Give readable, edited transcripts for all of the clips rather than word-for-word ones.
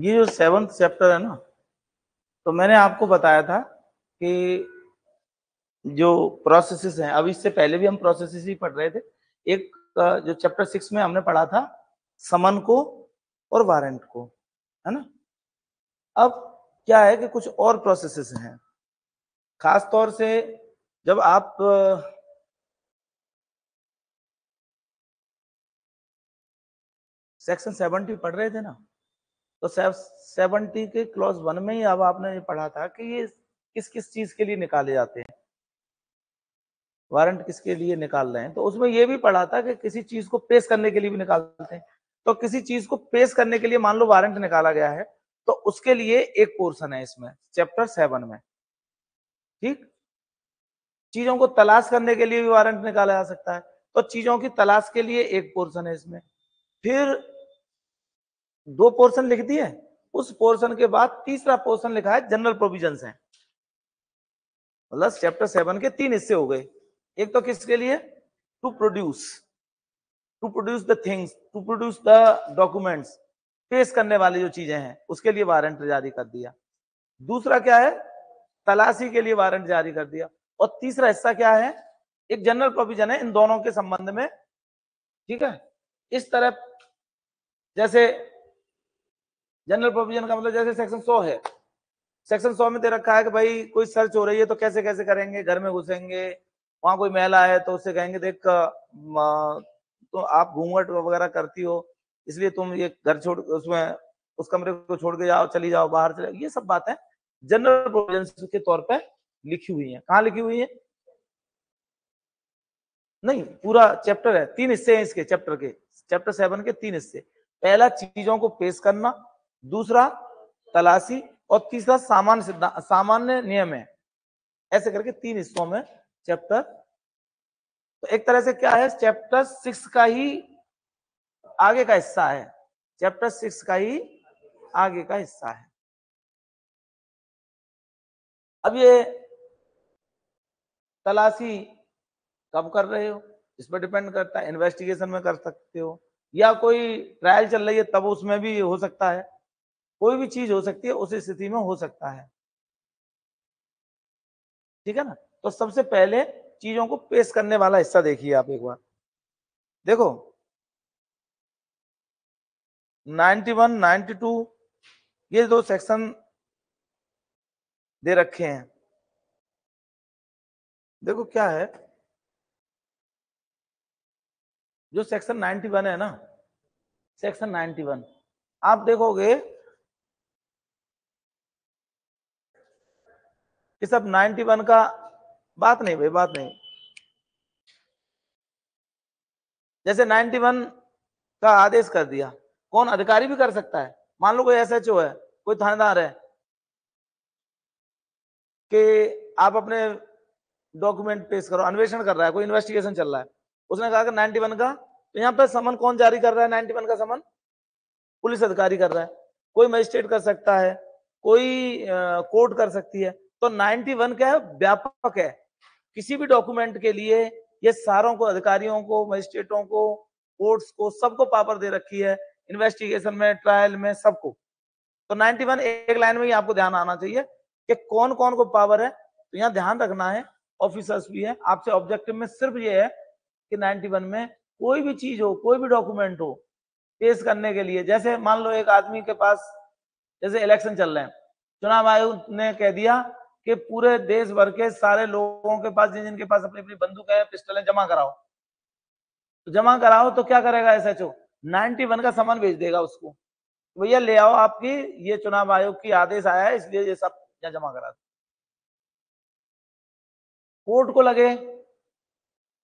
ये जो 7th chapter है ना, तो मैंने आपको बताया था कि जो प्रोसेसेस हैं, अब इससे पहले भी हम प्रोसेसेस ही पढ़ रहे थे। एक जो चैप्टर 6 में हमने पढ़ा था समन को और वारंट को, है ना। अब क्या है कि कुछ और प्रोसेसेस हैं, खास तौर से जब आप सेक्शन 70 पढ़ रहे थे ना, तो 70 के क्लॉज 1 में ही अब आपने पढ़ा था कि ये किस किस चीज के लिए निकाले जाते हैं, वारंट किसके लिए निकाल रहे हैं। तो उसमें ये भी पढ़ा था कि किसी चीज को पेश करने के लिए भी निकालते हैं। तो किसी चीज को पेश करने के लिए मान लो वारंट निकाला गया है, तो उसके लिए एक पोर्शन है इसमें चैप्टर 7 में, ठीक। चीजों को तलाश करने के लिए भी वारंट निकाला जा सकता है, तो चीजों की तलाश के लिए एक पोर्शन है इसमें। फिर 2 पोर्शन लिख दिए, उस पोर्शन के बाद तीसरा पोर्शन लिखा है जनरल प्रोविजंस हैं। मतलब चैप्टर 7 के 3 हिस्से हो गए। एक तो किसके लिए, to produce the things, to produce the documents, पेश करने वाली जो चीजें हैं उसके लिए वारंट जारी कर दिया। दूसरा क्या है, तलाशी के लिए वारंट जारी कर दिया। और तीसरा हिस्सा क्या है, एक जनरल प्रोविजन है इन दोनों के संबंध में, ठीक है। इस तरह जैसे जनरल प्रोविजन का मतलब जैसे सेक्शन 100 है, सेक्शन 100 में दे रखा है कि भाई कोई सर्च हो रही है तो कैसे कैसे करेंगे, घर में घुसेंगे, वहां कोई महिला है तो उससे कहेंगे देख तो आप घूंघट वगैरह करती हो इसलिए तुम ये घर छोड़, उसमें उस कमरे को छोड़ के जाओ, चली जाओ बाहर चले। ये सब बातें जनरल प्रोविजन के तौर पे लिखी हुई है। कहाँ लिखी हुई है, नहीं पूरा चैप्टर है, 3 हिस्से हैं इसके चैप्टर के, चैप्टर 7 के 3 हिस्से। पहला चीजों को पेश करना, दूसरा तलाशी, और तीसरा सामान्य नियम है। ऐसे करके 3 हिस्सों में चैप्टर। तो एक तरह से क्या है, चैप्टर 6 का ही आगे का हिस्सा है, चैप्टर 6 का ही आगे का हिस्सा है। अब ये तलाशी कब कर रहे हो इस पर डिपेंड करता है, इन्वेस्टिगेशन में कर सकते हो, या कोई ट्रायल चल रही है तब उसमें भी हो सकता है, कोई भी चीज हो सकती है उस स्थिति में हो सकता है, ठीक है ना। तो सबसे पहले चीजों को पेश करने वाला हिस्सा देखिए आप एक बार, देखो 91, 92 ये 2 सेक्शन दे रखे हैं। देखो क्या है, जो सेक्शन 91 है ना, सेक्शन 91 आप देखोगे कि सब 91 का बात नहीं, भाई बात नहीं। जैसे 91 का आदेश कर दिया, कौन, अधिकारी भी कर सकता है। मान लो कोई SHO है, कोई थानेदार है कि आप अपने डॉक्यूमेंट पेश करो, अन्वेषण कर रहा है, कोई इन्वेस्टिगेशन चल रहा है, उसने कहा कि 91 का, तो यहाँ पर समन कौन जारी कर रहा है, 91 का समन पुलिस अधिकारी कर रहा है, कोई मजिस्ट्रेट कर सकता है, कोई कोर्ट कर सकती है। तो 91 क्या है, व्यापक है, किसी भी डॉक्यूमेंट के लिए ये सारों को, अधिकारियों को, मजिस्ट्रेटों को, कोर्ट्स को, सबको पावर दे रखी है, इन्वेस्टिगेशन में, ट्रायल में, सबको। तो 91 एक लाइन में ही आपको ध्यान आना चाहिए कि कौन कौन को पावर है। तो यहाँ ध्यान रखना है, ऑफिसर्स भी है आपसे। ऑब्जेक्टिव में सिर्फ ये है कि 91 में कोई भी चीज हो, कोई भी डॉक्यूमेंट हो पेश करने के लिए, जैसे मान लो एक आदमी के पास, जैसे इलेक्शन चल रहे हैं, चुनाव आयोग ने कह दिया कि पूरे देश भर के सारे लोगों के पास, जिन जिनके पास अपनी अपनी बंदूकें हैं, पिस्टलें, जमा कराओ। तो जमा कराओ तो क्या करेगा SHO, 91 का समन भेज देगा उसको, भैया ले आओ आपकी, ये चुनाव आयोग की आदेश आया है इसलिए ये सब यहाँ जमा करा दो। कोर्ट को लगे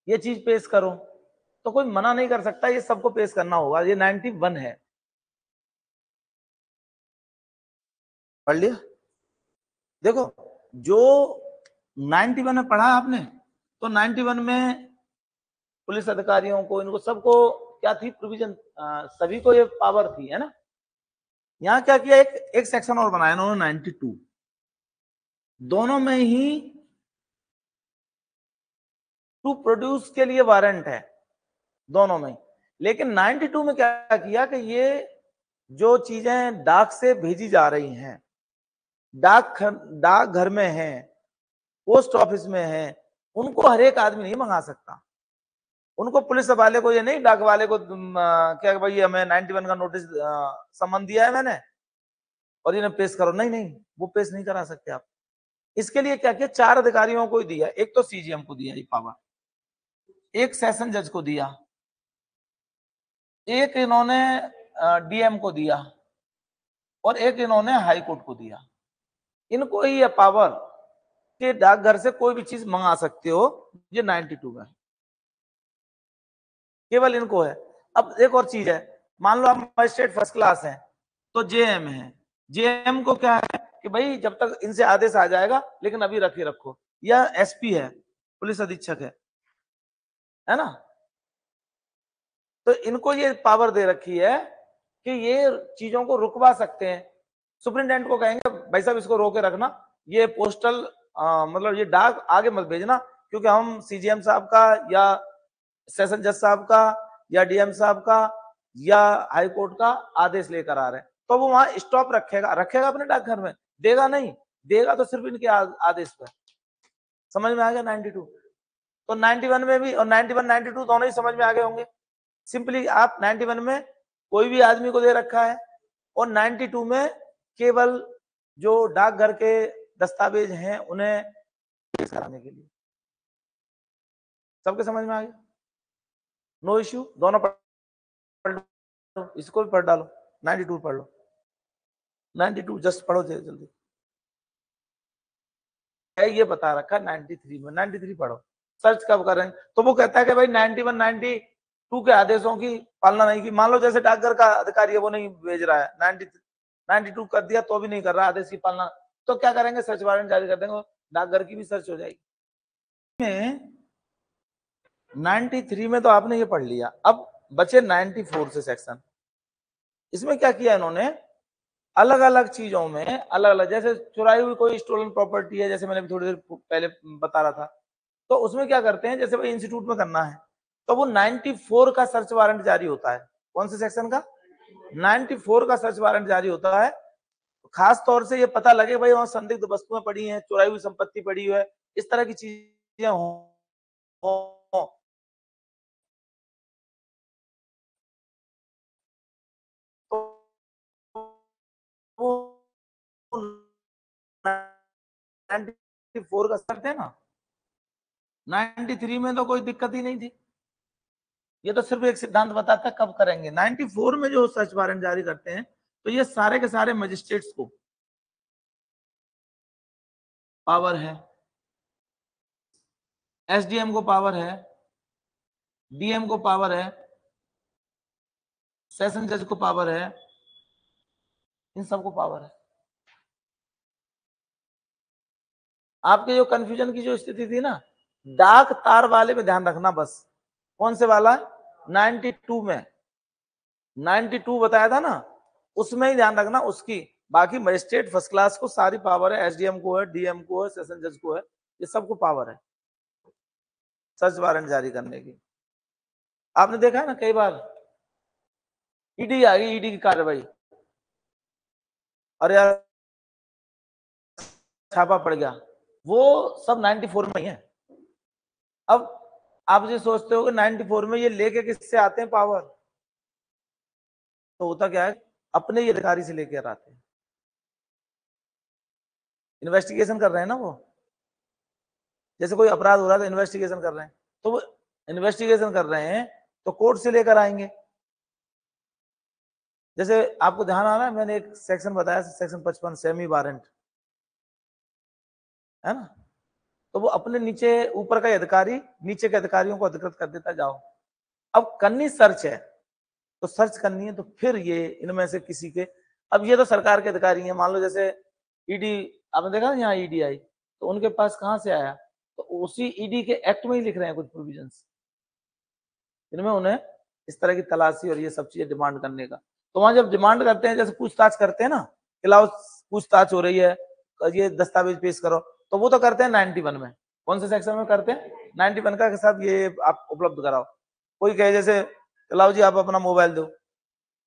ये चीज पेश करो, तो कोई मना नहीं कर सकता, ये सबको पेश करना होगा। ये 91 है, पढ़ लिया। देखो जो 91 में पढ़ा आपने, तो 91 में पुलिस अधिकारियों को, इनको सबको क्या थी प्रोविजन, सभी को ये पावर थी, है ना। यहाँ क्या किया, एक सेक्शन और बनाया उन्होंने 92, दोनों में ही टू प्रोड्यूस के लिए वारंट है, दोनों में। लेकिन 92 में क्या किया कि ये जो चीजें डाक से भेजी जा रही हैं, डाक घर में हैं, पोस्ट ऑफिस में हैं, उनको हर एक आदमी नहीं मंगा सकता। उनको पुलिस वाले को ये नहीं, डाक वाले को क्या भाई हमें 91 का नोटिस समन दिया है मैंने और इन्हें पेश करो, नहीं वो पेश नहीं करा सकते आप। इसके लिए क्या किया, 4 अधिकारियों को ही दिया। एक तो सीजीएम को दिया ये पावर, एक सेशन जज को दिया, एक इन्होंने डीएम को दिया और एक इन्होंने हाई कोर्ट को दिया। इनको ही यह पावर के डाकघर से कोई भी चीज मंगा सकते हो, ये 92 में केवल इनको है। अब एक और चीज है, मान लो आप मजिस्ट्रेट फर्स्ट क्लास हैं तो जेएम है। जेएम को क्या है कि भाई जब तक इनसे आदेश आ जाएगा लेकिन अभी रखे रखो। या एसपी है, पुलिस अधीक्षक है ना, तो इनको ये पावर दे रखी है कि ये चीजों को रुकवा सकते हैं। सुप्रिंटेंडेंट को कहेंगे भाई साहब इसको रोके रखना, ये पोस्टल मतलब ये डाक आगे मत भेजना क्योंकि हम सीजीएम साहब का या सेशन जज साहब का या डीएम साहब का या हाई कोर्ट का आदेश लेकर आ रहे हैं। तो वो वहां स्टॉप रखेगा अपने डाकघर में, देगा नहीं, देगा तो सिर्फ इनके आदेश पर। समझ में आ गया 92? तो 91 में भी, और 91 92 दोनों ही समझ में आ गए होंगे। सिंपली आप 91 में कोई भी आदमी को दे रखा है और 92 में केवल जो डाकघर के दस्तावेज हैं उन्हें पेश कराने के लिए। सबके समझ में आ गया? नो इश्यू, दोनों पढ़ लो, इसको भी पढ़ डालो, 92 पढ़ लो, 92 जस्ट पढ़ो जल्दी। ये बता रखा है 93 में, 93 पढ़ो। सर्च कब करें तो वो कहता है कि भाई 91 92 के आदेशों की पालना नहीं की। मान लो जैसे डाकघर का अधिकारी है वो नहीं भेज रहा है, 92 कर दिया तो भी नहीं कर रहा आदेश की पालना, तो क्या करेंगे, सर्च वारंट जारी कर देंगे, डाकघर की भी सर्च हो जाएगी। 93 में तो आपने ये पढ़ लिया, अब बचे 94 से सेक्शन। इसमें क्या किया इन्होंने, अलग अलग चीजों में अलग अलग, जैसे चुराई हुई कोई स्टोलन प्रॉपर्टी है, जैसे मैंने भी थोड़ी देर पहले बता रहा था, तो उसमें क्या करते हैं, जैसे भाई इंस्टीट्यूट में करना है तो वो 94 का सर्च वारंट जारी होता है। कौन से सेक्शन का? 94 का सर्च वारंट जारी होता है। खास तौर से ये पता लगे भाई वहां संदिग्ध वस्तुएं पड़ी है, चुराई हुई संपत्ति पड़ी हुई है, इस तरह की चीजें हों। वो 94 का करते ना, 93 में तो कोई दिक्कत ही नहीं थी। ये तो सिर्फ एक सिद्धांत बताता कब करेंगे। 94 में जो सर्च वारंट जारी करते हैं तो ये सारे के सारे मजिस्ट्रेट्स को पावर है, एसडीएम को पावर है, डीएम को पावर है, सेशन जज को पावर है, इन सबको पावर है। आपके जो कंफ्यूजन की जो स्थिति थी ना, डाक तार वाले में ध्यान रखना बस। कौन से वाला? 92 में, 92 बताया था ना, उसमें ही ध्यान रखना उसकी। बाकी मजिस्ट्रेट फर्स्ट क्लास को सारी पावर है, एसडीएम को है, डीएम को है, सेशन जज को है, ये सबको पावर है सर्च वारंट जारी करने की। आपने देखा है ना कई बार ईडी आ गई, ईडी की कार्रवाई, अरे यार छापा पड़ गया, वो सब 94 में ही है। अब आप ये सोचते हो कि 94 में ये लेके किससे आते हैं पावर, तो होता क्या है, अपने ही अधिकारी से लेकर आते हैं। इन्वेस्टिगेशन कर रहे हैं ना वो, जैसे कोई अपराध हो रहा है तो इन्वेस्टिगेशन कर रहे हैं, तो वो इन्वेस्टिगेशन कर रहे हैं तो कोर्ट से लेकर आएंगे। जैसे आपको ध्यान आ रहा है, मैंने एक सेक्शन बताया, सेक्शन 55 सेमी वारंट है ना, तो वो अपने नीचे ऊपर का अधिकारी नीचे के अधिकारियों को अधिकृत कर देता जाओ। अब करनी सर्च है तो सर्च करनी है, तो फिर ये इनमें से किसी के, अब ये तो सरकार के अधिकारी हैं, मान लो जैसे ईडी, आपने देखा ना यहाँ ईडी आई तो उनके पास कहाँ से आया, तो उसी ईडी के एक्ट में ही लिख रहे हैं कुछ प्रोविजन जिनमें उन्हें इस तरह की तलाशी और ये सब चीजें डिमांड करने का। तो वहां जब डिमांड करते हैं, जैसे पूछताछ करते हैं ना, खिलाओ पूछताछ हो रही है, ये दस्तावेज पेश करो, तो वो तो करते हैं 91 में। कौन से सेक्शन में करते हैं? 91 का के साथ ये आप उपलब्ध कराओ। कोई कहे जैसे खिलाओ जी आप अपना मोबाइल दो,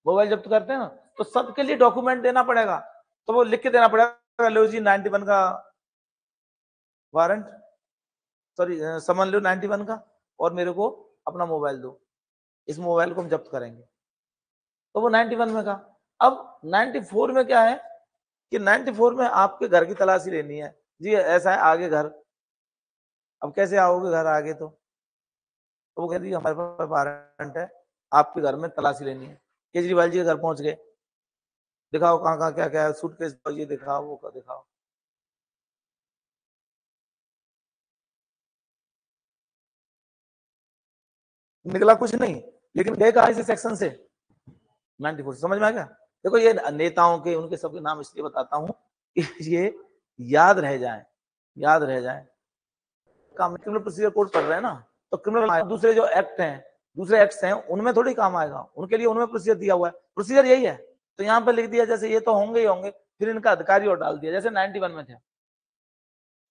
मोबाइल जब्त करते हैं ना, तो सबके लिए डॉक्यूमेंट देना पड़ेगा, तो वो लिख के देना पड़ेगा, लो जी 91 का वारंट, सॉरी समन लो 91 का, और मेरे को अपना मोबाइल दो, इस मोबाइल को हम जब्त करेंगे। तो वो 91 में का। अब 94 में क्या है कि 94 में आपके घर की तलाशी लेनी है जी, ऐसा है आगे घर, अब कैसे आओगे घर आगे, तो वो कह दी हमारे पास वारंट है, आपके घर में तलाशी लेनी है। केजरीवाल जी के घर पहुंच गए, दिखाओ कहाँ कहाँ क्या क्या है, सूटकेस ये दिखाओ वो दिखाओ, निकला कुछ नहीं, लेकिन गए कहाँ इस सेक्शन से 94। समझ में आ गया? देखो ये नेताओं के उनके सबके नाम इसलिए बताता हूँ कि ये याद रह जाए, याद रह जाए। काम क्रिमिनल प्रोसीजर कोड पढ़ रहे हैं ना, तो क्रिमिनल दूसरे जो एक्ट हैं, दूसरे एक्ट्स हैं, उनमें थोड़ी काम आएगा, उनके लिए उनमें प्रोसीजर दिया हुआ है, प्रोसीजर यही है। तो यहाँ पर लिख दिया जैसे ये तो होंगे ही होंगे, फिर इनका अधिकारी और डाल दिया जैसे 91 में थे।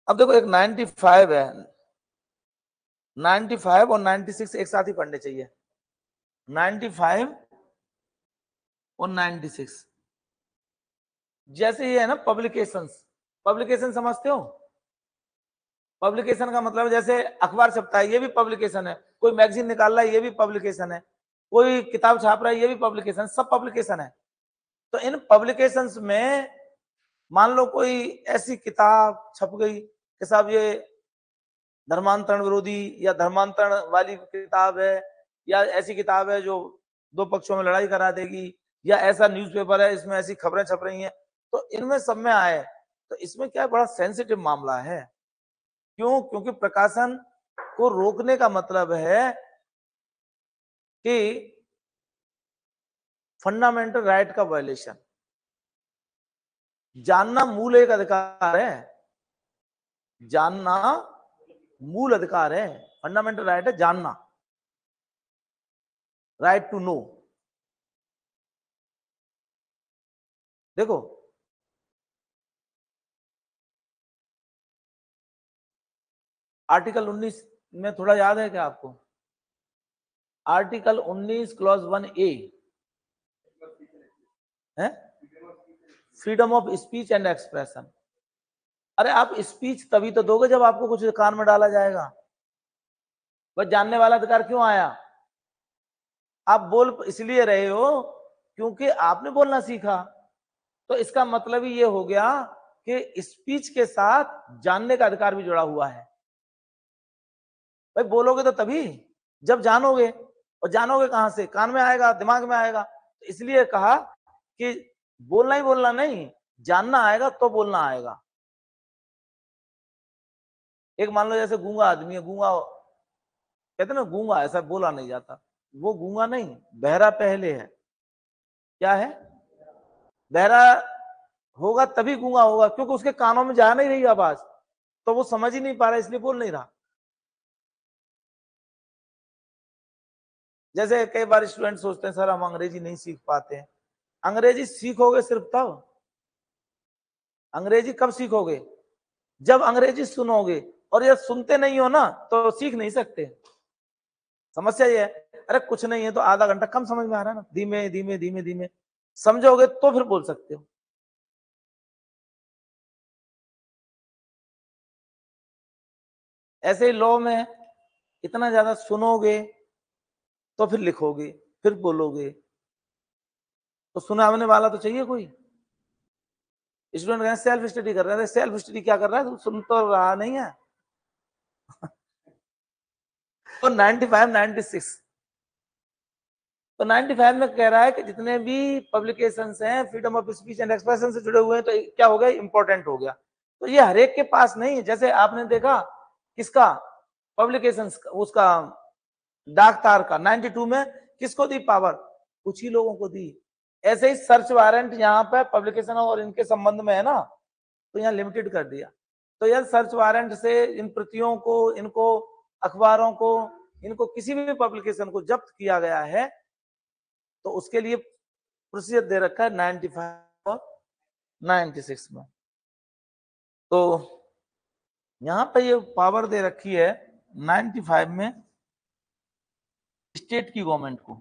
अब देखो एक 95 है, 95 और 96 एक साथ ही पढ़ने चाहिए, 95 और 96 जैसे ये है ना पब्लिकेशंस। पब्लिकेशन समझते हो? पब्लिकेशन का मतलब जैसे अखबार छपता है ये भी पब्लिकेशन है, कोई मैगजीन निकाल रहा है ये भी पब्लिकेशन है, कोई किताब छाप रहा है ये भी पब्लिकेशन, सब पब्लिकेशन है। तो इन पब्लिकेशंस में मान लो कोई ऐसी किताब छप गई कि साहब ये धर्मांतरण विरोधी या धर्मांतरण वाली किताब है, या ऐसी किताब है जो दो पक्षों में लड़ाई करा देगी, या ऐसा न्यूज़पेपर है इसमें ऐसी खबरें छप रही हैं, तो इनमें सब में आए। तो इसमें क्या बड़ा सेंसिटिव मामला है, क्यों? क्योंकि प्रकाशन को रोकने का मतलब है कि फंडामेंटल राइट का वायलेशन। जानना मूल एक अधिकार है, जानना मूल अधिकार है, फंडामेंटल राइट है जानना, राइट टू नो। देखो आर्टिकल 19 में थोड़ा याद है क्या आपको? आर्टिकल 19 क्लॉज 1A है freedom of speech and expression. अरे आप स्पीच तभी तो दोगे जब आपको कुछ कान में डाला जाएगा। बस जानने वाला अधिकार क्यों आया? आप बोल इसलिए रहे हो क्योंकि आपने बोलना सीखा। तो इसका मतलब ही ये हो गया कि स्पीच के साथ जानने का अधिकार भी जुड़ा हुआ है। भाई बोलोगे तो तभी, जब जानोगे, और जानोगे कहां से? कान में आएगा, दिमाग में आएगा। तो इसलिए कहा कि बोलना ही बोलना नहीं, जानना आएगा तो बोलना आएगा। एक मान लो जैसे गूंगा आदमी है, गूंगा कहते ना, गूंगा ऐसा बोला नहीं जाता, वो गूंगा नहीं, बहरा पहले है। क्या है? बहरा होगा तभी गूंगा होगा, क्योंकि उसके कानों में जा नहीं रही आवाज, तो वो समझ ही नहीं पा रहा, इसलिए बोल नहीं रहा। जैसे कई बार स्टूडेंट सोचते हैं सर हम अंग्रेजी नहीं सीख पाते हैं। अंग्रेजी सीखोगे सिर्फ तब, अंग्रेजी कब सीखोगे? जब अंग्रेजी सुनोगे, और ये सुनते नहीं हो ना तो सीख नहीं सकते। समस्या ये है, अरे कुछ नहीं है तो आधा घंटा कम समझ में आ रहा है ना, धीमे धीमे धीमे धीमे समझोगे तो फिर बोल सकते हो। ऐसे ही लॉ में इतना ज्यादा सुनोगे तो फिर लिखोगे, फिर बोलोगे, तो सुनाने वाला तो चाहिए कोई। स्टूडेंट कहें सेल्फ स्टडी कर रहे हैं, सेल्फ स्टडी क्या कर रहा है, सुन तो रहा नहीं है। तो 95, 96 तो 95 में कह रहा है कि जितने भी पब्लिकेशंस हैं freedom of speech and expression से जुड़े हुए हैं, तो क्या हो गया? इंपॉर्टेंट हो गया। तो ये हरेक के पास नहीं है। जैसे आपने देखा किसका पब्लिकेशंस, उसका डाकतार का 92 में किसको दी पावर? कुछ ही लोगों को दी। ऐसे ही सर्च वारंट यहाँ पे पब्लिकेशन और इनके संबंध में है ना, तो यहाँ लिमिटेड कर दिया। तो यह सर्च वारंट से इन प्रतियों को, इनको अखबारों को, इनको किसी भी पब्लिकेशन को जब्त किया गया है, तो उसके लिए प्रोसीजर दे रखा है 95 और 96 में। तो यहाँ पे ये पावर दे रखी है 95 में स्टेट की गवर्नमेंट को,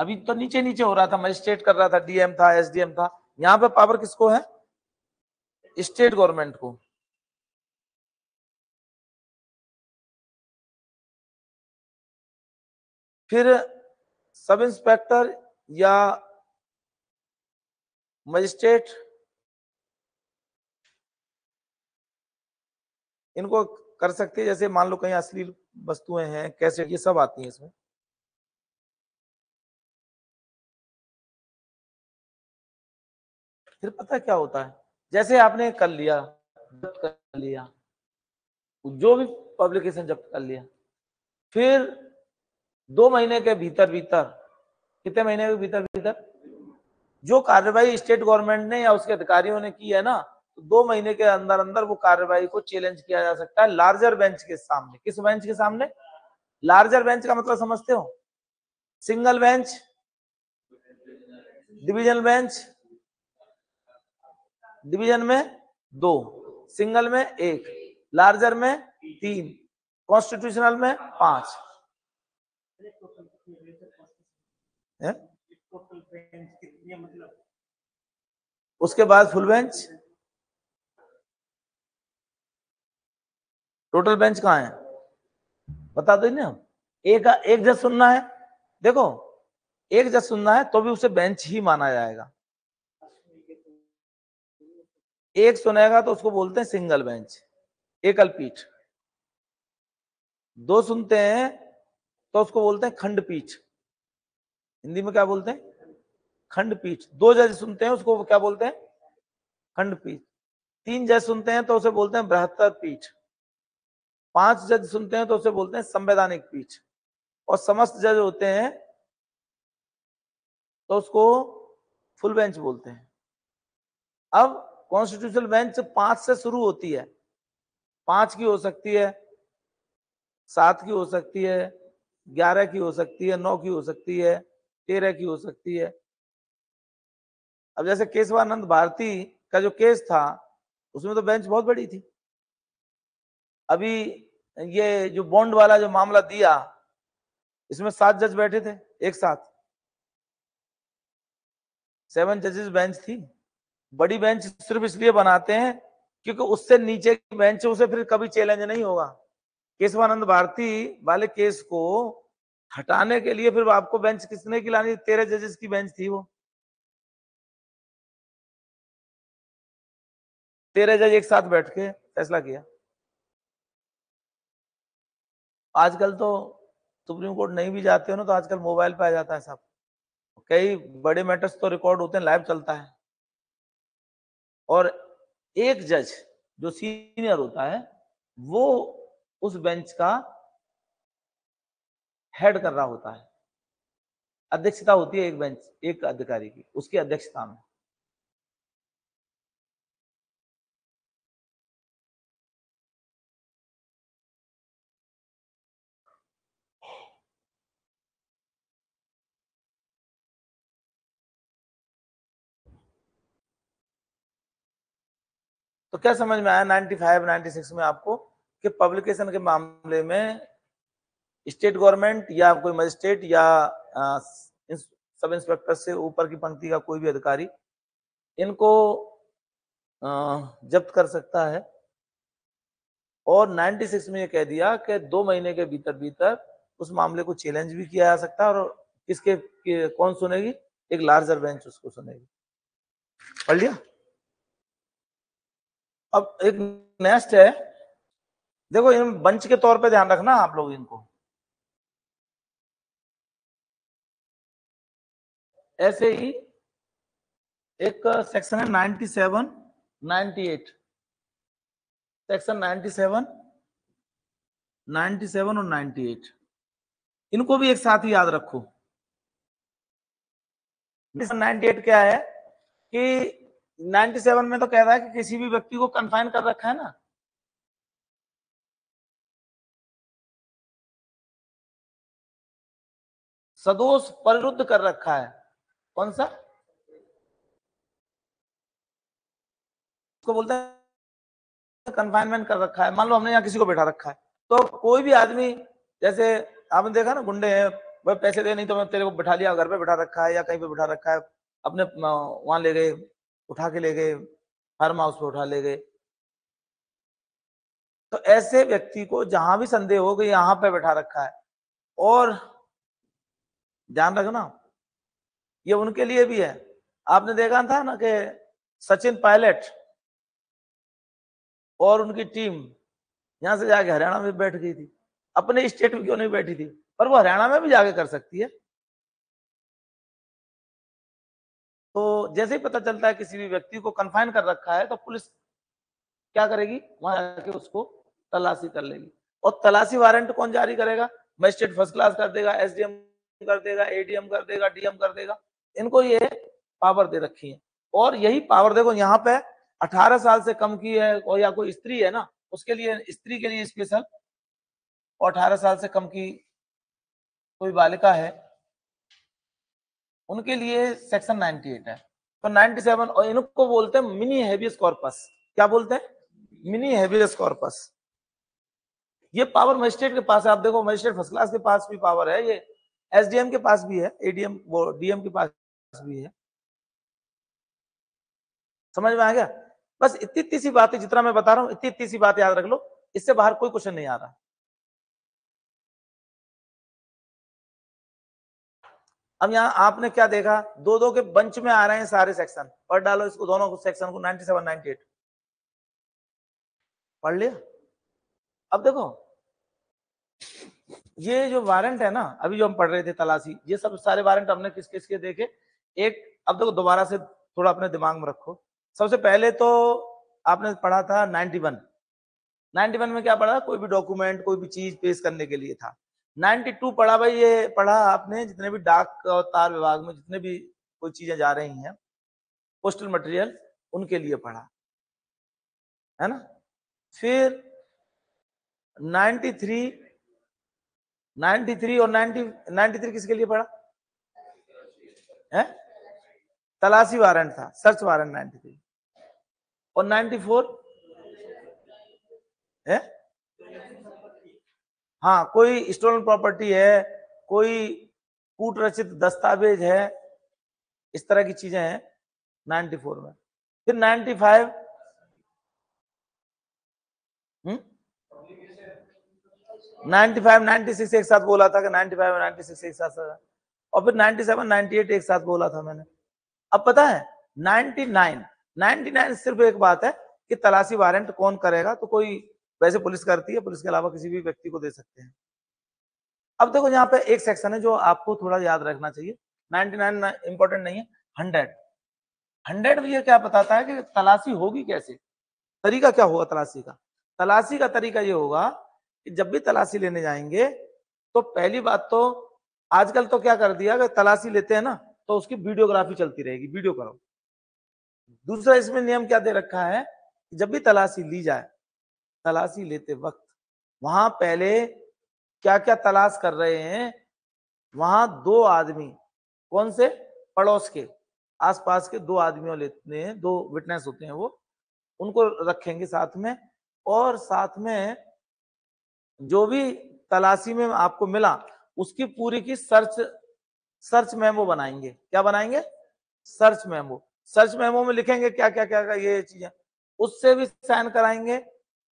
अभी तो नीचे नीचे हो रहा था, मजिस्ट्रेट कर रहा था, डीएम था, एसडीएम था, यहाँ पे पावर किसको है? स्टेट गवर्नमेंट को। फिर सब इंस्पेक्टर या मजिस्ट्रेट, इनको कर सकते हैं। जैसे मान लो कहीं अश्लील वस्तुएं हैं, कैसे, ये सब आती हैं इसमें। फिर पता क्या होता है, जैसे आपने कर लिया, जब्त कर लिया, जो भी पब्लिकेशन जब्त कर लिया, फिर 2 महीने के भीतर भीतर, कितने महीने के भीतर भीतर जो कार्रवाई स्टेट गवर्नमेंट ने या उसके अधिकारियों ने की है ना, तो 2 महीने के अंदर अंदर वो कार्रवाई को चैलेंज किया जा सकता है लार्जर बेंच के सामने। किस बेंच के सामने? लार्जर बेंच का मतलब समझते हो? Single bench, divisional bench, division में 2, सिंगल में 1, लार्जर में 3, कॉन्स्टिट्यूशनल में 5। उसके बाद फुल बेंच, टोटल बेंच कहाँ है बता दो ना। एक जज सुनना है, देखो एक जज सुनना है तो भी उसे बेंच ही माना जाएगा। एक सुनेगा तो उसको बोलते हैं सिंगल बेंच, एकल पीठ। 2 सुनते हैं तो उसको बोलते हैं खंड पीठ। हिंदी में क्या बोलते हैं? खंड पीठ। 2 जज सुनते हैं उसको क्या बोलते हैं? खंड पीठ। 3 जज सुनते हैं तो उसे बोलते हैं बृहत्तर पीठ। 5 जज सुनते हैं तो उसे बोलते हैं संवैधानिक पीठ। और समस्त जज होते हैं तो उसको फुल बेंच बोलते हैं। अब कॉन्स्टिट्यूशनल बेंच 5 से शुरू होती है, 5 की हो सकती है, 7 की हो सकती है, 11 की हो सकती है, 9 की हो सकती है, 13 की हो सकती है। अब जैसे केशवानंद भारती का जो केस था उसमें तो बेंच बहुत बड़ी थी। अभी ये जो बॉन्ड वाला जो मामला दिया, इसमें 7 जज बैठे थे एक साथ, 7 जजेस बेंच थी। बड़ी बेंच सिर्फ इसलिए बनाते हैं क्योंकि उससे नीचे की बेंच उसे फिर कभी चैलेंज नहीं होगा। केशवानंद भारती वाले केस को हटाने के लिए फिर आपको बेंच किसने की लानी? 13 जजेस की बेंच थी वो, 13 जज एक साथ बैठ के फैसला किया। आजकल तो सुप्रीम कोर्ट नहीं भी जाते हो ना, तो आजकल मोबाइल पे आ जाता है सब। कई बड़े मैटर्स तो रिकॉर्ड होते हैं, लाइव चलता है। और एक जज जो सीनियर होता है वो उस बेंच का हेड कर रहा होता है। अध्यक्षता होती है एक बेंच, एक अधिकारी की, उसकी अध्यक्षता में। तो क्या समझ में आया 95, 96 में आपको कि पब्लिकेशन के मामले में स्टेट गवर्नमेंट या कोई मजिस्ट्रेट या सब इंस्पेक्टर से ऊपर की पंक्ति का कोई भी अधिकारी इनको जब्त कर सकता है। और 96 में ये कह दिया कि 2 महीने के भीतर भीतर उस मामले को चैलेंज भी किया जा सकता है। और किसके कौन सुनेगी? एक लार्जर बेंच उसको सुनेगी। पढ़ लिया? अब एक नेक्स्ट है, देखो इन बंच के तौर पे ध्यान रखना आप लोग इनको। ऐसे ही एक सेक्शन है 97, 98, सेक्शन 97 और 98, इनको भी एक साथ ही याद रखो। 98 क्या है कि 97 में तो कह रहा है कि किसी भी व्यक्ति को कन्फाइन कर रखा है ना, सदोष परिरुद्ध कर रखा है। कौन सा? उसको बोलते हैं कन्फाइनमेंट कर रखा है। मान लो हमने यहाँ किसी को बैठा रखा है, तो कोई भी आदमी, जैसे आपने देखा ना गुंडे हैं भाई पैसे दे, नहीं तो मैं तेरे को बैठा लिया, घर पे बैठा रखा है या कहीं पे बैठा रखा है, अपने वहां ले गए, उठा के ले गए, फार्म हाउस पे उठा ले गए। तो ऐसे व्यक्ति को जहां भी संदेह हो कि यहाँ पे बैठा रखा है, और ध्यान रखना ये उनके लिए भी है। आपने देखा था ना कि सचिन पायलट और उनकी टीम यहां से जाके हरियाणा में बैठ गई थी, अपने स्टेट में क्यों नहीं बैठी थी, पर वो हरियाणा में भी जाके कर सकती है। तो जैसे ही पता चलता है किसी भी व्यक्ति को कन्फाइन कर रखा है तो पुलिस क्या करेगी, वहां जाके उसको तलाशी कर लेगी, और तलाशी वारंट कौन जारी करेगा, मजिस्ट्रेट फर्स्ट क्लास कर देगा, एसडीएम कर देगा, एडीएम कर देगा, डीएम कर देगा। इनको ये पावर दे रखी है, और यही पावर देखो यहाँ पे 18 साल से कम की है और या कोई स्त्री है ना, उसके लिए, स्त्री के लिए स्पेशल, और 18 साल से कम की कोई बालिका है उनके लिए सेक्शन 98 है। तो 97, और इनको बोलते हैं मिनी हैबियस कॉर्पस। क्या बोलते हैं? Mini habeas corpus. ये पावर मजिस्ट्रेट के पास है। आप देखो मजिस्ट्रेट फर्स्ट क्लास के पास भी पावर है, ये एसडीएम के पास भी है, एडीएम वो डीएम के पास भी है। समझ में आ गया? बस इतनी इतनी सी बातें, जितना मैं बता रहा हूं इतनी इतनी सी बातें याद रख लो, इससे बाहर कोई क्वेश्चन नहीं आ रहा। अब यहां आपने क्या देखा, दो दो के बंच में आ रहे हैं सारे सेक्शन, पढ़ डालो इसको, दोनों को सेक्शन को 97, 98 पढ़ लिया। अब देखो ये जो वारंट है ना, अभी जो हम पढ़ रहे थे तलाशी, ये सब सारे वारंट हमने किस किस के देखे। एक अब देखो दोबारा से थोड़ा अपने दिमाग में रखो। सबसे पहले तो आपने पढ़ा था 91 में क्या पढ़ा, कोई भी डॉक्यूमेंट कोई भी चीज पेश करने के लिए था। 92 पढ़ा, भाई ये पढ़ा आपने जितने भी डाक और तार विभाग में जितने भी कोई चीजें जा रही हैं, पोस्टल मटेरियल, उनके लिए पढ़ा है ना। फिर 93 और 93 किसके लिए पड़ा है, तलाशी वारंट था, सर्च वारंट 93, और 94 है, हाँ कोई स्टोलन प्रॉपर्टी है, कोई कूट रचित दस्तावेज है, इस तरह की चीजें हैं 94 में। फिर 95 96 एक साथ बोला था कि 95 और 96 एक साथ, और फिर 97 98 एक साथ बोला था मैंने। अब पता है 99 सिर्फ एक बात है कि तलाशी वारंट कौन करेगा, तो कोई वैसे पुलिस करती है, पुलिस के अलावा किसी भी व्यक्ति को दे सकते हैं। अब देखो यहाँ पे एक सेक्शन है जो आपको थोड़ा याद रखना चाहिए, 99 इंपॉर्टेंट नहीं है, 100 भी ये क्या बताता है कि तलाशी होगी कैसे, तरीका क्या होगा तलाशी का। तलाशी का तरीका ये होगा कि जब भी तलाशी लेने जाएंगे तो पहली बात तो आजकल तो क्या कर दिया, अगर तलाशी लेते हैं ना तो उसकी वीडियोग्राफी चलती रहेगी, वीडियो करो। दूसरा इसमें नियम क्या दे रखा है, जब भी तलाशी ली जाए, तलाशी लेते वक्त वहां पहले क्या क्या तलाश कर रहे हैं, वहां दो आदमी, कौन से, पड़ोस के आसपास के दो आदमियों लेते हैं, दो विटनेस होते हैं वो, उनको रखेंगे साथ में, और साथ में जो भी तलाशी में आपको मिला उसकी पूरी की सर्च मेमो बनाएंगे। क्या बनाएंगे? Search memo. सर्च मेमो में लिखेंगे क्या क्या क्या क्या ये चीजें, उससे भी साइन कराएंगे,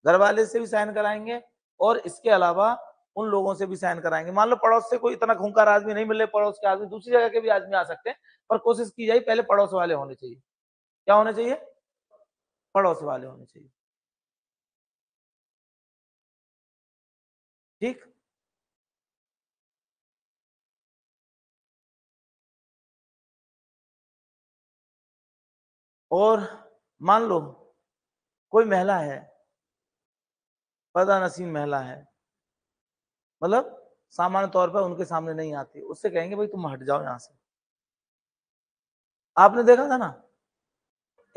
घर वाले से भी साइन कराएंगे, और इसके अलावा उन लोगों से भी साइन कराएंगे। मान लो पड़ोस से कोई इतना खूंखार आदमी नहीं मिले, पड़ोस के आदमी, दूसरी जगह के भी आदमी आ सकते हैं, पर कोशिश की जाए पहले पड़ोस वाले होने चाहिए। क्या होने चाहिए? पड़ोस वाले होने चाहिए। ठीक, और मान लो कोई महिला है, पर्दा नसीन महिला है, मतलब सामान्य तौर पर उनके सामने नहीं आती, उससे कहेंगे भाई तुम हट जाओ यहां से। आपने देखा था ना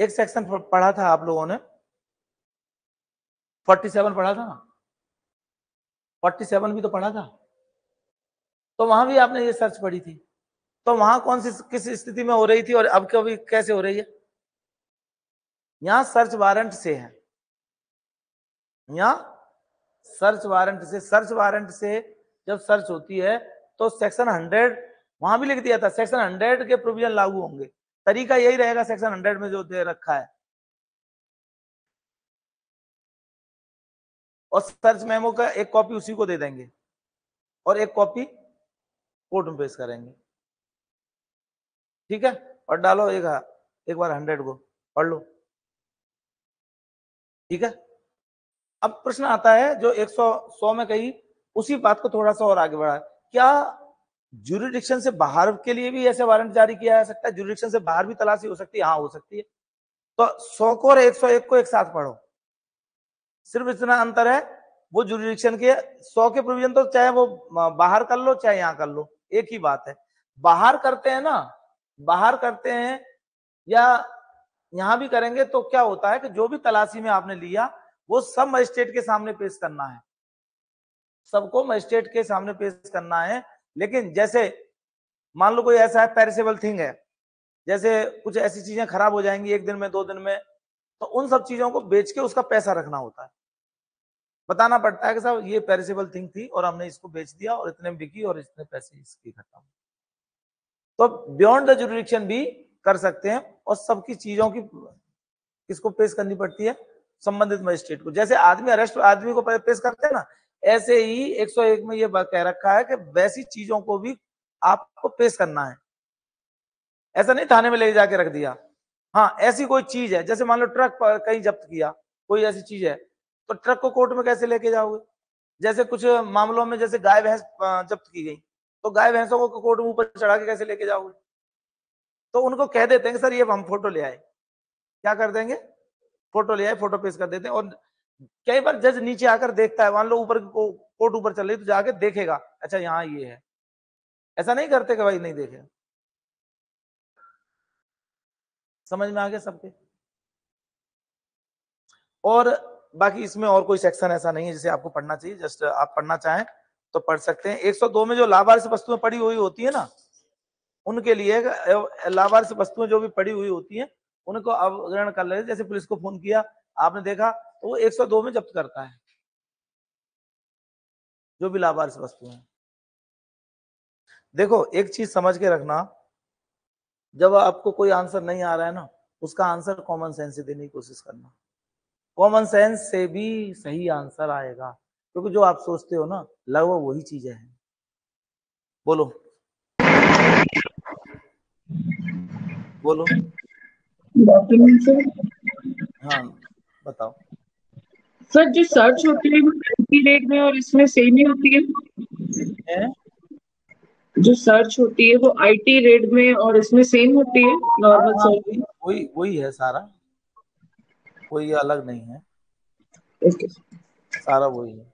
एक सेक्शन पढ़ा था आप लोगों ने, 47 पढ़ा था ना, 47 भी तो पढ़ा था, तो वहां भी आपने ये सर्च पढ़ी थी, तो वहां कौन सी किस स्थिति में हो रही थी और अब कभी कैसे हो रही है, यहां सर्च वारंट से है, यहां सर्च वारंट से। सर्च वारंट से जब सर्च होती है तो सेक्शन 100 वहां भी लिख दिया था, सेक्शन 100 के प्रोविजन लागू होंगे। तरीका यही रहेगा सेक्शन 100 में जो दे रखा है। और सर्च मेमो का एक कॉपी उसी को दे देंगे और एक कॉपी कोर्ट में पेश करेंगे, ठीक है। और डालो एक बार 100 को पढ़ लो, ठीक है। अब प्रश्न आता है जो 100 में कही उसी बात को थोड़ा सा और आगे बढ़ा, क्या ज्यूरिडिक्शन से बाहर के लिए भी ऐसे वारंट जारी किया जा सकता है? ज्यूरिडिक्शन से बाहर भी तलाशी हो सकती है? हाँ, हो सकती है। तो 100 को और 101 को एक साथ पढ़ो, सिर्फ इतना अंतर है वो ज्यूरिडिक्शन के 100 के प्रोविजन तो चाहे वो बाहर कर लो चाहे यहाँ कर लो, एक ही बात है। बाहर करते हैं ना, बाहर करते हैं या यहाँ भी करेंगे तो क्या होता है कि जो भी तलाशी में आपने लिया वो सब मजिस्ट्रेट के सामने पेश करना है, सबको मजिस्ट्रेट के सामने पेश करना है। लेकिन जैसे मान लो कोई ऐसा है पेरिसेबल थिंग है, जैसे कुछ ऐसी चीजें खराब हो जाएंगी एक दिन में 2 दिन में, तो उन सब चीजों को बेच के उसका पैसा रखना होता है, बताना पड़ता है कि साहब ये पेरिसेबल थिंग थी और हमने इसको बेच दिया और इतने में बिकी और इतने पैसे इसकी इकट्ठा हुए। तो बियॉन्ड द ज्यूरिडिक्शन भी कर सकते हैं और सबकी चीजों की किसको पेश करनी पड़ती है? संबंधित मजिस्ट्रेट को। जैसे आदमी अरेस्ट आदमी को पेश करते हैं ना, ऐसे ही 101 में ये कह रखा है कि वैसी चीजों को भी आपको पेश करना है। ऐसा नहीं थाने में ले जाके रख दिया, हाँ ऐसी कोई चीज है, जैसे मान लो ट्रक कहीं जब्त किया कोई ऐसी चीज है, तो ट्रक को कोर्ट में कैसे लेके जाओगे? जैसे कुछ मामलों में जैसे गाय भैंस जब्त की गई तो गाय भैंसों को कोर्ट में ऊपर चढ़ा के कैसे लेके जाओगे? तो उनको कह देते हैं सर ये हम फोटो ले आए, क्या कर देंगे? फोटो ले आए, फोटो पेश कर देते हैं। और कई बार जज नीचे आकर देखता है, मान लो ऊपर कोर्ट ऊपर चल रही तो जाके देखेगा अच्छा यहाँ ये है, ऐसा नहीं करते कि भाई नहीं देखे। समझ में आ गया सबके? और बाकी इसमें और कोई सेक्शन ऐसा नहीं है जिसे आपको पढ़ना चाहिए, जस्ट आप पढ़ना चाहें तो पढ़ सकते हैं। 102 में जो लाभार्थी वस्तुएं पड़ी हुई होती है ना, उनके लिए लाभार्थी वस्तुएं जो भी पड़ी हुई होती हैं उनको अवग्रहण कर लेते, जैसे पुलिस को फोन किया आपने देखा तो वो 102 में जब्त करता है जो भी लाभार्थी वस्तुएं हैं। देखो एक चीज समझ के रखना, जब आपको कोई आंसर नहीं आ रहा है ना, उसका आंसर कॉमन सेंस से देने की कोशिश करना, कॉमन सेंस से भी सही आंसर आएगा, क्योंकि जो आप सोचते हो ना लगभग वही चीजें हैं। बोलो बोलो डॉक्यूमेंट सर। हाँ बताओ सर, जो सर्च होती है वो कंट्री रेट में और इसमें सेम ही होती है? जो सर्च होती है वो आईटी रेट में और इसमें सेम होती है नॉर्मल सर्च? वही है सारा, कोई अलग नहीं है। ओके सारा वही है।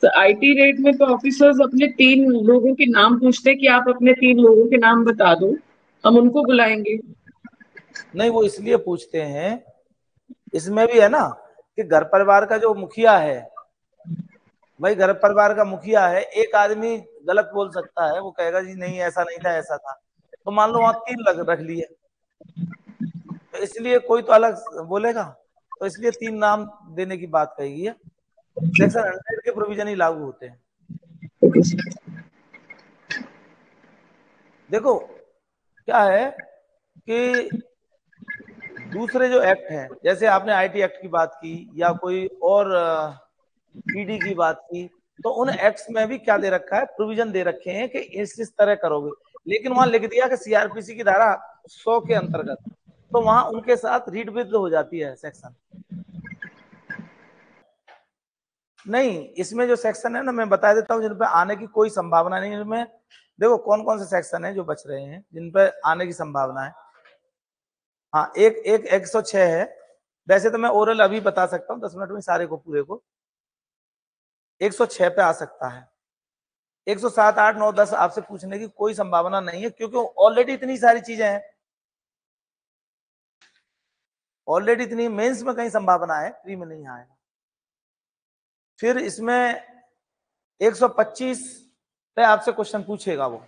तो आईटी रेट में तो ऑफिसर्स अपने 3 लोगों के नाम पूछते कि आप अपने 3 लोगों के नाम बता दो, हम उनको बुलाएंगे। नहीं वो इसलिए पूछते हैं, इसमें भी है ना कि घर परिवार का जो मुखिया है, भाई घर परिवार का मुखिया है, एक आदमी गलत बोल सकता है, वो कहेगा जी नहीं ऐसा नहीं था ऐसा था, तो मान लो वहां 3 रख लिए, तो इसलिए कोई तो अलग बोलेगा, तो इसलिए 3 नाम देने की बात कही है। सेक्शन 100 के प्रोविजन ही लागू होते हैं। देखो क्या है कि दूसरे जो एक्ट हैं, जैसे आपने आईटी एक्ट की बात की या कोई और ईडी की बात की, तो उन एक्ट्स में भी क्या दे रखा है? प्रोविजन दे रखे हैं कि इस तरह करोगे, लेकिन वहां लिख दिया कि सीआरपीसी की धारा 100 के अंतर्गत, तो वहां उनके साथ रीड विद हो जाती है सेक्शन। नहीं इसमें जो सेक्शन है ना मैं बता देता हूँ जिन पर आने की कोई संभावना नहीं, इनमें देखो कौन कौन से सेक्शन है जो बच रहे हैं जिन पर आने की संभावना है। हाँ एक 106 है, वैसे तो मैं ओरल अभी बता सकता हूँ 10 मिनट में सारे को पूरे को, 106 पे आ सकता है। 107, 8, 9, 10 आपसे पूछने की कोई संभावना नहीं है, क्योंकि ऑलरेडी इतनी सारी चीजें हैं, ऑलरेडी इतनी मेंस में कहीं संभावना है, प्री में नहीं आएगा। फिर इसमें 125 पे आपसे क्वेश्चन पूछेगा वो,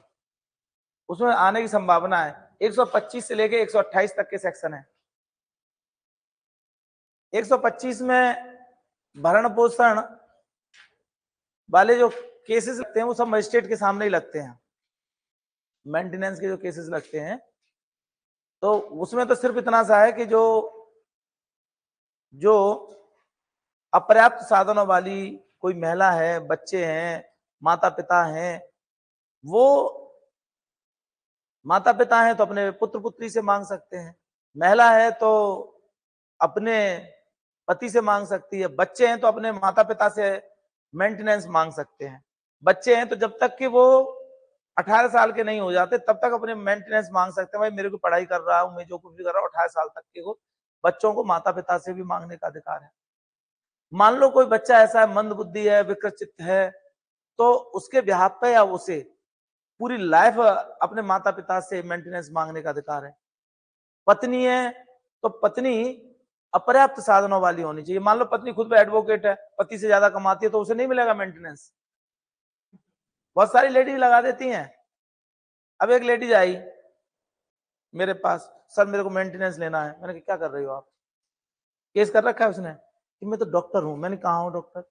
उसमें आने की संभावना है। 125 से लेके 128 तक के सेक्शन है। 125 में भरण पोषण वाले जो केसेस लगते हैं वो सब मजिस्ट्रेट के सामने ही लगते हैं, मेंटेनेंस के जो केसेस लगते हैं, तो उसमें तो सिर्फ इतना सा है कि जो जो अपर्याप्त साधनों वाली कोई महिला है, बच्चे हैं, माता पिता हैं, वो माता पिता हैं तो अपने पुत्र पुत्री से मांग सकते हैं, महिला है तो अपने पति से मांग सकती है, बच्चे हैं तो अपने माता पिता से मेंटेनेंस मांग सकते हैं, बच्चे हैं तो जब तक कि वो 18 साल के नहीं हो जाते तब तक अपने मेंटेनेंस मांग सकते हैं। भाई मेरे को पढ़ाई कर रहा हूँ, मैं जो कुछ भी कर रहा हूँ, 18 साल तक के को बच्चों को माता पिता से भी मांगने का अधिकार है। मान लो कोई बच्चा ऐसा है, मंद बुद्धि है, विकृतचित्त है, तो उसके ब्याह पे या उसे पूरी लाइफ अपने माता पिता से मेंटेनेंस मांगने का अधिकार है। पत्नी है तो पत्नी अपर्याप्त साधनों वाली होनी चाहिए। मान लो पत्नी खुद पे एडवोकेट है, पति से ज्यादा कमाती है, तो उसे नहीं मिलेगा मेंटेनेंस। बहुत सारी लेडीज लगा देती हैं। अब एक लेडीज आई मेरे पास, सर मेरे को मेंटेनेंस लेना है। मैंने कहा क्या कर रही हो आप? केस कर रखा है उसने कि मैं तो डॉक्टर हूं। मैंने कहा हूं डॉक्टर,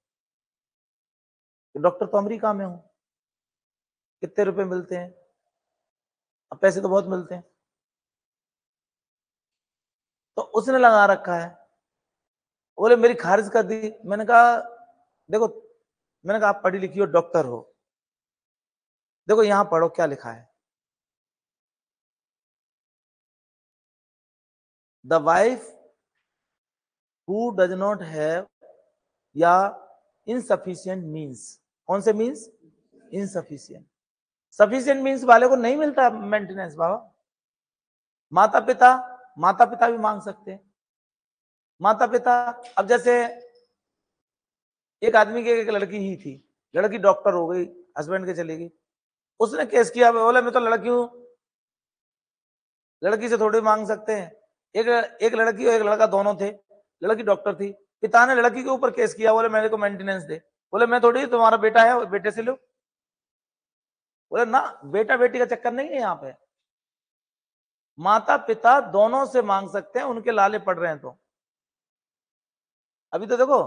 डॉक्टर तो अमेरिका में हूं, कितने रुपए मिलते हैं? अब पैसे तो बहुत मिलते हैं। तो उसने लगा रखा है, बोले मेरी खारिज कर दी। मैंने कहा देखो, मैंने कहा आप पढ़ी लिखी हो, डॉक्टर हो, देखो यहां पढ़ो क्या लिखा है, the wife who does not have या इनसफिशिएंट मीन्स। कौन से मीन्स? इनसफिशिएंट। सफिशिएंट मीन्स वाले को नहीं मिलता मेंटेनेंस। बाबा माता पिता भी मांग सकते हैं। माता पिता, अब जैसे एक आदमी की एक लड़की ही थी, लड़की डॉक्टर हो गई, हस्बैंड के चली गई, उसने केस किया, बोला मैं तो लड़की हूं, लड़की से थोड़ी मांग सकते हैं। एक लड़की और एक लड़का दोनों थे, लड़की डॉक्टर थी, पिता ने लड़की के ऊपर केस किया, बोले मेरे को मेंटेनेंस दे। बोले मैं थोड़ी, तुम्हारा बेटा है, बेटे से लो। बोले ना, बेटा बेटी का चक्कर नहीं है यहाँ पे, माता पिता दोनों से मांग सकते हैं, उनके लाले पड़ रहे हैं तो। अभी तो देखो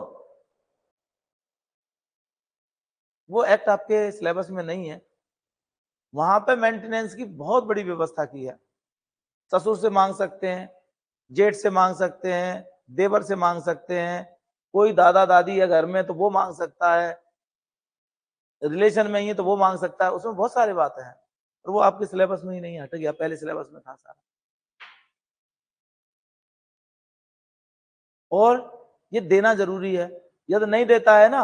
वो एक्ट आपके सिलेबस में नहीं है, वहां पे मेंटेनेंस की बहुत बड़ी व्यवस्था की है। ससुर से मांग सकते हैं, जेठ से मांग सकते हैं, देवर से मांग सकते हैं, कोई दादा दादी है घर में तो वो मांग सकता है, रिलेशन में ही है तो वो मांग सकता है। उसमें बहुत सारी बातें हैं और वो आपके सिलेबस में ही नहीं, हट गया, पहले सिलेबस में था सारा। और ये देना जरूरी है, यदि नहीं देता है ना,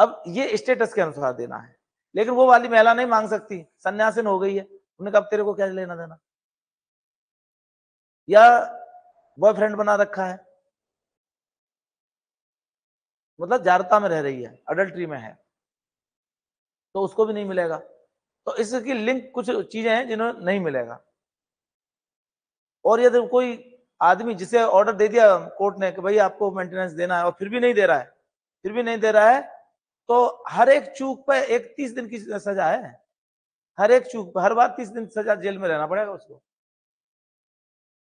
अब ये स्टेटस के अनुसार देना है। लेकिन वो वाली महिला नहीं मांग सकती, सन्यासिन हो गई है, उन्होंने कहा तेरे को क्या लेना देना, या बॉयफ्रेंड बना रखा है, मतलब जारता में रह रही है, अडल्ट्री में है, तो उसको भी नहीं मिलेगा। तो इसकी लिंक कुछ चीजें हैं जिन्होंने नहीं मिलेगा। और यदि कोई आदमी जिसे ऑर्डर दे दिया कोर्ट ने कि भाई आपको मेंटेनेंस देना है और फिर भी नहीं दे रहा है, तो हर एक चूक पर एक 30 दिन की सजा है। हर एक चूक पर हर बार 30 दिन सजा जेल में रहना पड़ेगा उसको।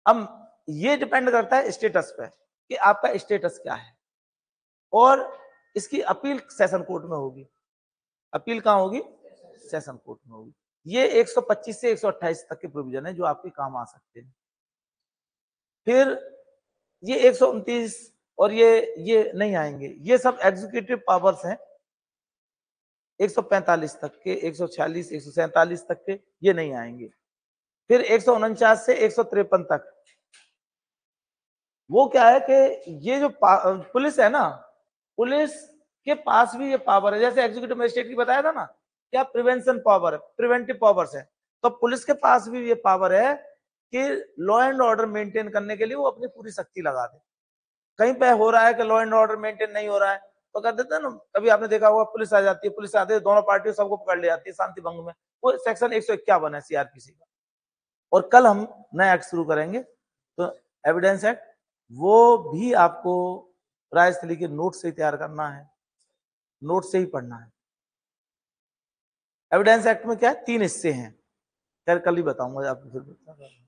अब ये डिपेंड करता है स्टेटस पे कि आपका स्टेटस क्या है। और इसकी अपील सेशन कोर्ट में होगी। अपील कहाँ होगी? सेशन कोर्ट में होगी। ये 125 से 128 तक के प्रोविजन है जो आपके काम आ सकते हैं। फिर ये 129 और ये नहीं आएंगे, ये सब एग्जीक्यूटिव पावर्स हैं। 145 तक के, 146, 147 तक के ये नहीं आएंगे। फिर 149 से 153 तक वो क्या है कि ये जो पुलिस है ना, पुलिस के पास भी ये पावर है। जैसे एग्जीक्यूटिव मजिस्ट्रेट की बताया था ना, क्या प्रिवेंशन पावर है, प्रिवेंटिव पावर्स है, तो पुलिस के पास भी ये पावर है कि लॉ एंड ऑर्डर मेंटेन करने के लिए वो अपनी पूरी शक्ति लगा दे। कहीं पे हो रहा है कि लॉ एंड ऑर्डर मेंटेन नहीं हो रहा है तो कर देते हैं ना, कभी आपने देखा होगा पुलिस आ जाती है, पुलिस आती है, दोनों पार्टियों सबको पकड़ ले जाती है शांति भंग में। वो सेक्शन 151 है CRPC का। और कल हम नया एक्ट शुरू करेंगे, तो एविडेंस एक्ट, वो भी आपको रायस्थली के नोट से ही तैयार करना है, नोट से ही पढ़ना है। एविडेंस एक्ट में क्या है, 3 हिस्से हैं, खैर कल ही बताऊंगा आपको। फिर